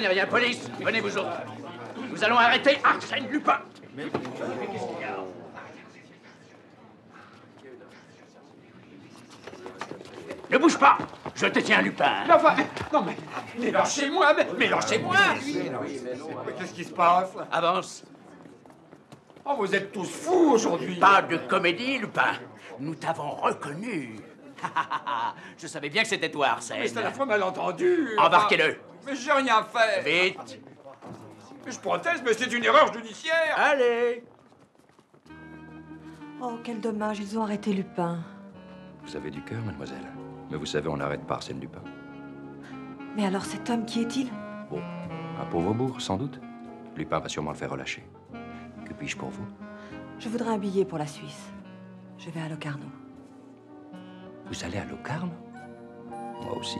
n'y a rien. Police, venez vous autres. Nous allons arrêter Arsène Lupin. Mais qu'est-ce qu'il y a ? Ne bouge pas! Je te tiens, Lupin! Mais enfin, lâchez-moi! Lâchez-moi! Qu'est-ce qui se passe? Avance! Oh, vous êtes tous fous aujourd'hui! Pas de comédie, Lupin! Nous t'avons reconnu! Je savais bien que c'était toi, Arsène! Mais c'est à la fois malentendu! Embarquez-le! Mais j'ai rien fait! Vite! Je proteste, mais c'est une erreur judiciaire! Allez! Oh, quel dommage, ils ont arrêté Lupin! Vous avez du cœur, mademoiselle? Mais vous savez, on n'arrête pas Arsène Lupin. Mais alors cet homme, qui est-il? Bon, un pauvre bourg, sans doute. Lupin va sûrement le faire relâcher. Que puis-je pour vous? Je voudrais un billet pour la Suisse. Je vais à Locarno. Vous allez à Locarno? Moi aussi.